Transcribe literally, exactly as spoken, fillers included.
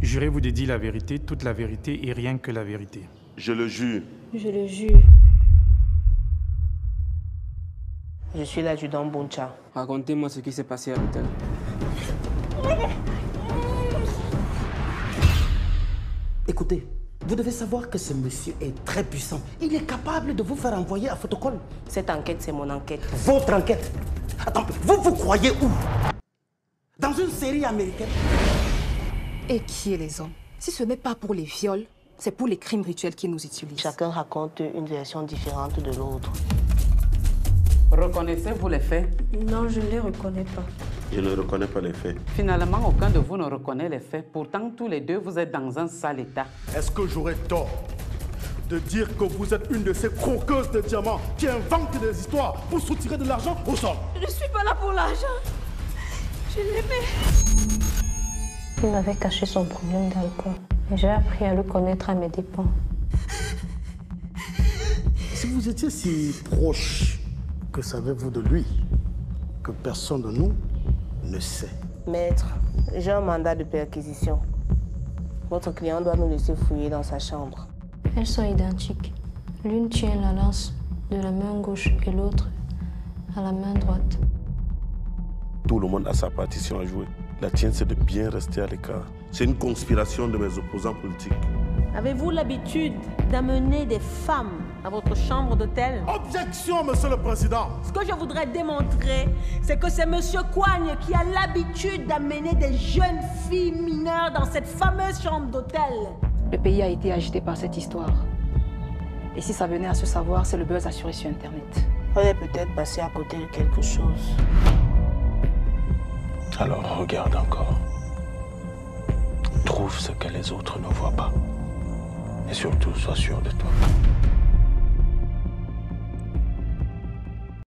Jurez-vous de dire la vérité, toute la vérité et rien que la vérité. Je le jure. Je le jure. Je suis l'adjudant Boncha. Racontez-moi ce qui s'est passé à l'hôtel. Écoutez, vous devez savoir que ce monsieur est très puissant. Il est capable de vous faire envoyer à photocall. Cette enquête, c'est mon enquête. Votre enquête? Attends, vous vous croyez où? Dans une série américaine? Et qui est les hommes? Si ce n'est pas pour les viols, c'est pour les crimes rituels qu'ils nous utilisent. Chacun raconte une version différente de l'autre. Reconnaissez-vous les faits? Non, je ne les reconnais pas. Je ne reconnais pas les faits. Finalement, aucun de vous ne reconnaît les faits. Pourtant, tous les deux, vous êtes dans un sale état. Est-ce que j'aurais tort de dire que vous êtes une de ces croqueuses de diamants qui inventent des histoires pour soutirer de l'argent aux gens? Je ne suis pas là pour l'argent. Je l'aimais. Il m'avait caché son problème d'alcool. J'ai appris à le connaître à mes dépens. Si vous étiez si proche, que savez-vous de lui que personne de nous ne sait? Maître, j'ai un mandat de perquisition. Votre client doit nous laisser fouiller dans sa chambre. Elles sont identiques. L'une tient la lance de la main gauche et l'autre à la main droite. Tout le monde a sa partition à jouer. La tienne, c'est de bien rester à l'écart. C'est une conspiration de mes opposants politiques. Avez-vous l'habitude d'amener des femmes à votre chambre d'hôtel? Objection, monsieur le président! Ce que je voudrais démontrer, c'est que c'est monsieur Coigne qui a l'habitude d'amener des jeunes filles mineures dans cette fameuse chambre d'hôtel. Le pays a été agité par cette histoire. Et si ça venait à se savoir, c'est le buzz assuré sur Internet. On est peut-être passé à côté de quelque chose. Alors regarde encore. Trouve ce que les autres ne voient pas. Et surtout, sois sûr de toi.